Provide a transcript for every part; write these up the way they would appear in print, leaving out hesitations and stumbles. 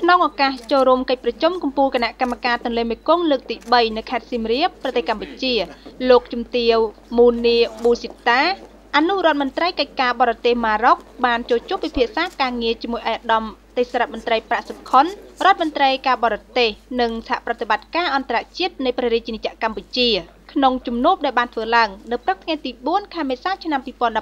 ក្នុងឱកាសចូលរួមកិច្ចប្រជុំកម្ពុជា ក្នុងជំនួបដែលបានធ្វើឡើងនៅព្រឹកថ្ងៃទី អាយដាមបានបញ្ជាក់ទៀតថាការផ្លាស់ប្តូរពាណិជ្ជកម្មរវាងកម្ពុជានិងប្រទេសម៉ារ៉ុកក្នុងមួយឆ្នាំបានតែប្រមាណ អាយដាមទេសរដ្ឋមន្ត្រីបានអដឹងទៀតថាកម្ពុជាបានបង្កើតគំនិតដូចដើមឲ្យមានការចងសម្ព័ន្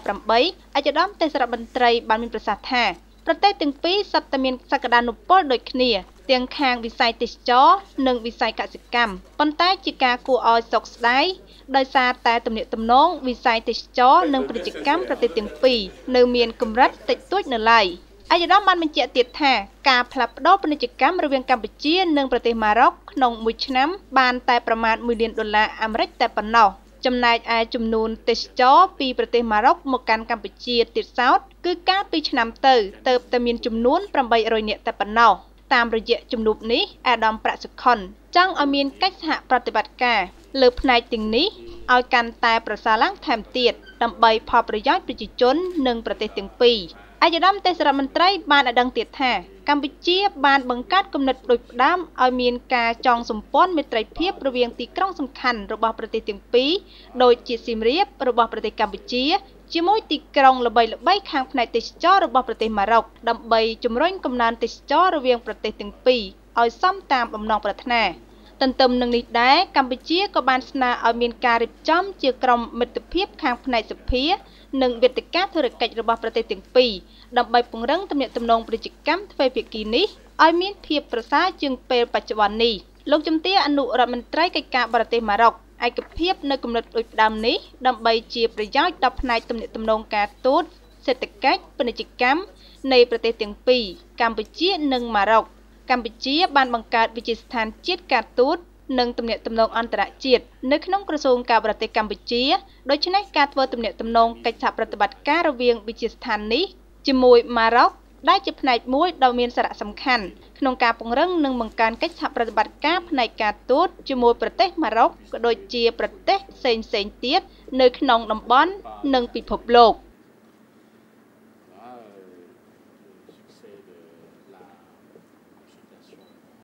ធមេត្រីភាពរវាងទីក្រុងសំខាន់របស់ប្រទេសទាំងពីរ ទន្ទឹមនឹងនេះដែរកម្ពុជាក៏បានស្នើឲ្យមានការរៀបចំជាក្រុមមិត្តភាពខាងផ្នែកសភានិងវេទិកាធុរកិច្ចរបស់ប្រទេសទាំងពីរដើម្បីពង្រឹងទំនាក់ទំនងពាណិជ្ជកម្ម កម្ពុជាបានបង្កើតវិជាស្ថានជាតិការទូតនិងទំនាក់ទំនងអន្តរជាតិនៅក្នុងក្រសួងការប្រទេសកម្ពុជា ដូច្នេះការធ្វើទំនាក់ទំនងកិច្ចសហប្រតិបត្តិការរវាងវិជាស្ថាននេះជាមួយម៉ារ៉ុកដែលជាផ្នែកមួយដ៏មានសារៈសំខាន់ក្នុងការពង្រឹងនិងបង្កើនកិច្ចសហប្រតិបត្តិការផ្នែកការទូតជាមួយប្រទេសម៉ារ៉ុកក៏ដូចជាប្រទេសផ្សេងៗទៀតនៅក្នុងតំបន់និងពិភពលោក។